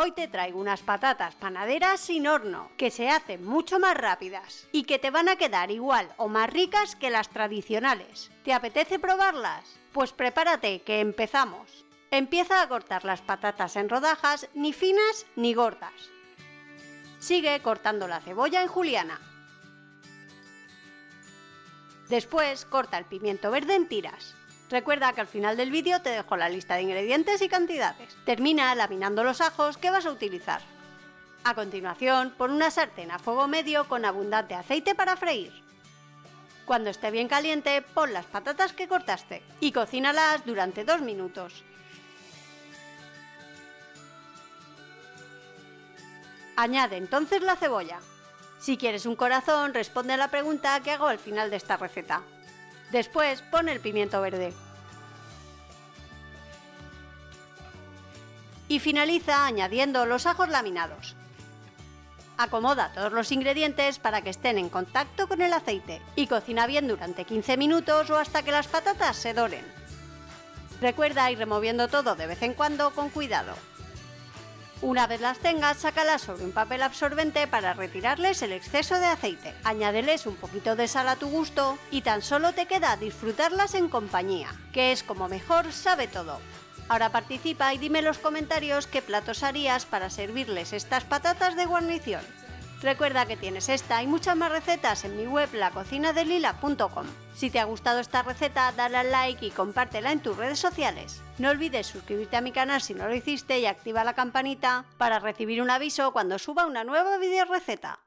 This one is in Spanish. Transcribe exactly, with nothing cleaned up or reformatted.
Hoy te traigo unas patatas panaderas sin horno, que se hacen mucho más rápidas y que te van a quedar igual o más ricas que las tradicionales. ¿Te apetece probarlas? Pues prepárate, que empezamos. Empieza a cortar las patatas en rodajas, ni finas ni gordas. Sigue cortando la cebolla en juliana. Después corta el pimiento verde en tiras. Recuerda que al final del vídeo te dejo la lista de ingredientes y cantidades. Termina laminando los ajos que vas a utilizar. A continuación, pon una sartén a fuego medio con abundante aceite para freír. Cuando esté bien caliente, pon las patatas que cortaste y cocínalas durante dos minutos. Añade entonces la cebolla. Si quieres un corazón, responde a la pregunta que hago al final de esta receta. Después, pon el pimiento verde. Y finaliza añadiendo los ajos laminados. Acomoda todos los ingredientes para que estén en contacto con el aceite y cocina bien durante quince minutos o hasta que las patatas se doren. Recuerda ir removiendo todo de vez en cuando con cuidado. Una vez las tengas, sácalas sobre un papel absorbente para retirarles el exceso de aceite. Añádeles un poquito de sal a tu gusto y tan solo te queda disfrutarlas en compañía, que es como mejor sabe todo. Ahora participa y dime en los comentarios qué platos harías para servirles estas patatas de guarnición. Recuerda que tienes esta y muchas más recetas en mi web la cocina de lila punto com. Si te ha gustado esta receta, dale al like y compártela en tus redes sociales. No olvides suscribirte a mi canal si no lo hiciste y activa la campanita para recibir un aviso cuando suba una nueva videoreceta.